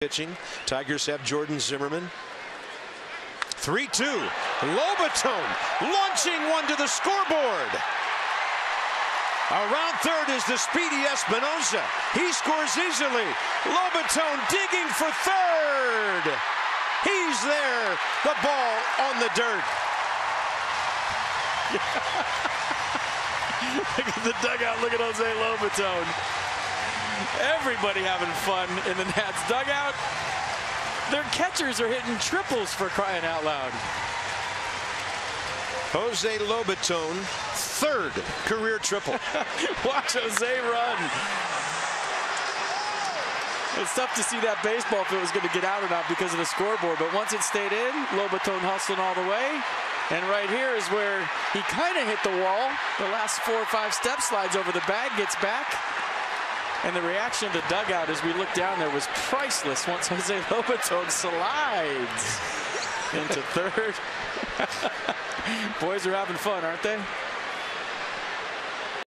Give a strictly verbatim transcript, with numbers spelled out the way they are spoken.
Pitching. Tigers have Jordan Zimmerman. three two. Lobaton launching one to the scoreboard. Around third is the speedy Espinosa. He scores easily. Lobaton digging for third. He's there. The ball on the dirt. Look at the dugout. Look at Jose Lobaton. Everybody having fun in the Nats dugout. Their catchers are hitting triples, for crying out loud. Jose Lobaton, third career triple. Watch Jose run. It's tough to see that baseball if it was going to get out or not because of the scoreboard, but once it stayed in, Lobaton hustling all the way. And right here is where he kind of hit the wall. The last four or five steps, slides over the bag, gets back. And the reaction of the dugout as we look down there was priceless once Jose Lobaton slides into third. Boys are having fun, aren't they?